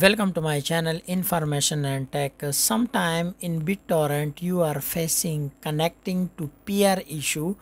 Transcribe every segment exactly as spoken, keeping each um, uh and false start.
Welcome to my channel Information and Tech. Sometime in BitTorrent you are facing connecting to peer issue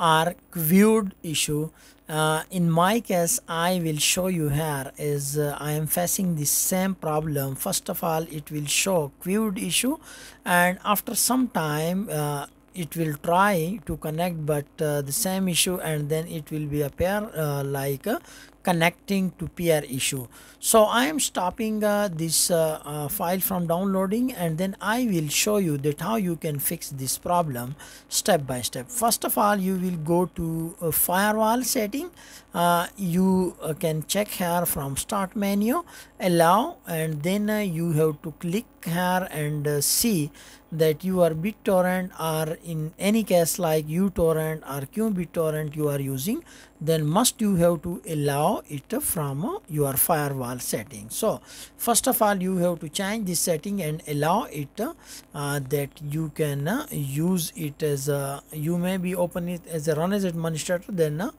or queued issue. Uh, in my case, I will show you here is uh, I am facing the same problem. First of all, it will show queued issue, and after some time uh, it will try to connect but uh, the same issue, and then it will be appear uh, like a connecting to peer issue. So I am stopping uh, this uh, uh, file from downloading, and then I will show you that how you can fix this problem step by step. First of all, you will go to uh, firewall setting. Uh, you uh, can check here from start menu, allow, and then uh, you have to click here and uh, see that you are BitTorrent or in any case like uTorrent or QBitTorrent you are using, then must you have to allow it from uh, your firewall setting. So first of all, you have to change this setting and allow it uh, uh, that you can uh, use it as a, you may be open it as a run as administrator, then uh,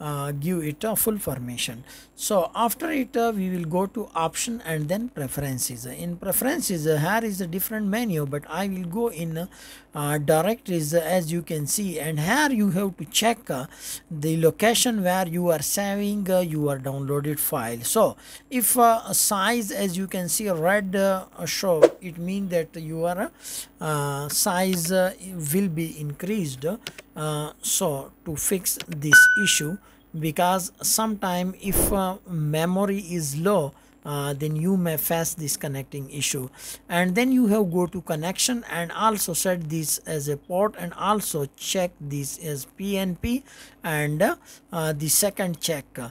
uh, give it a uh, full permission. So after it uh, we will go to option and then preferences. In preferences uh, here is a different menu, but I will go in uh, uh, directories uh, as you can see, and here you have to check uh, the location where you are saving uh, your downloaded file. So if uh, size, as you can see red uh, show, it means that your uh, size uh, will be increased. Uh, so to fix this issue, because sometime if uh, memory is low, Uh, then you may face this connecting issue, and then you have go to connection and also set this as a port, and also check this as P N P, and uh, uh, the second check. Uh,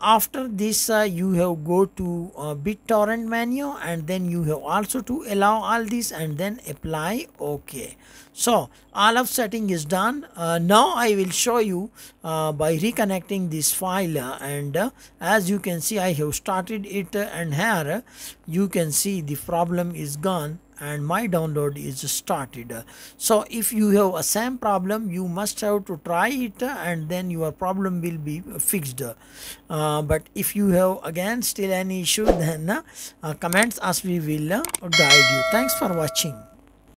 after this uh, you have go to uh, BitTorrent menu, and then you have also to allow all this and then apply OK. So all of setting is done. Uh, now I will show you uh, by reconnecting this file, uh, and uh, as you can see I have started it, and here you can see the problem is gone and my download is started. So if you have a same problem, you must have to try it, and then your problem will be fixed. Uh, but if you have again still any issue, then uh, comments as we will uh, guide you. Thanks for watching.